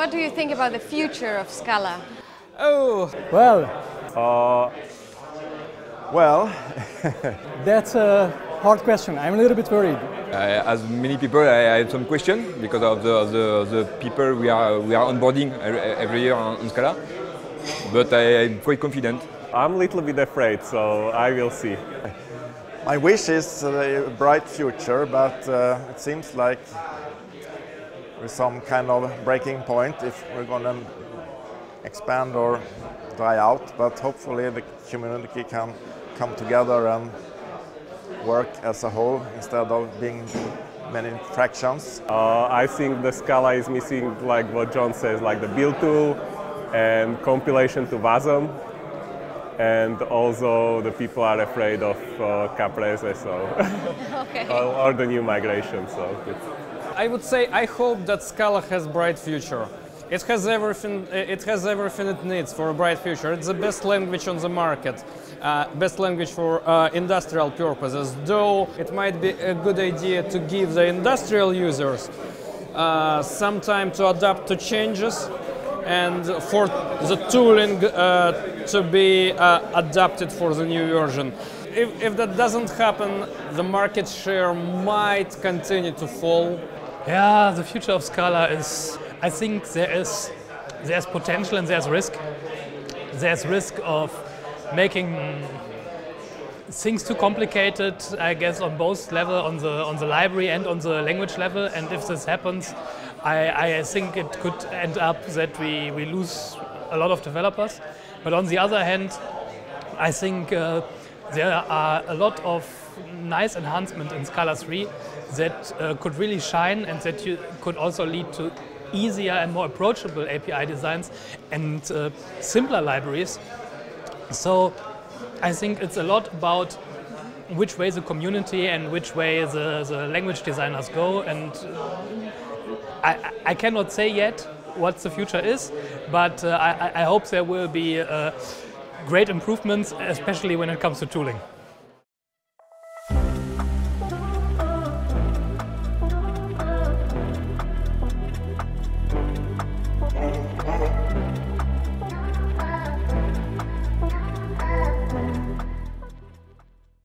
What do you think about the future of Scala? Oh, well... That's a hard question. I'm a little bit worried. As many people, I had some questions because of the people we are onboarding every year on Scala. But I'm quite confident. I'm a little bit afraid, so I will see. My wish is a bright future, but it seems like with some kind of breaking point if we're going to expand or dry out. But hopefully the community can come together and work as a whole instead of being many fractions. I think the Scala is missing, like what John says, like the build tool and compilation to Wasm, and also the people are afraid of Caprese, so okay. or the new migration. So I would say I hope that Scala has bright future. It has everything. It has everything it needs for a bright future. It's the best language on the market, best language for industrial purposes. Though it might be a good idea to give the industrial users some time to adapt to changes, and for the tooling to be adapted for the new version. If that doesn't happen, the market share might continue to fall. Yeah, the future of Scala is. I think there's potential and there's risk. There's risk of making things too complicated, I guess, on both level, on the library and on the language level. And if this happens, I think it could end up that we lose a lot of developers. But on the other hand, I think there are a lot of nice enhancements in Scala 3 that could really shine and that you could also lead to easier and more approachable API designs and simpler libraries. So I think it's a lot about which way the community and which way the language designers go, and I cannot say yet what the future is, but I hope there will be great improvements, especially when it comes to tooling.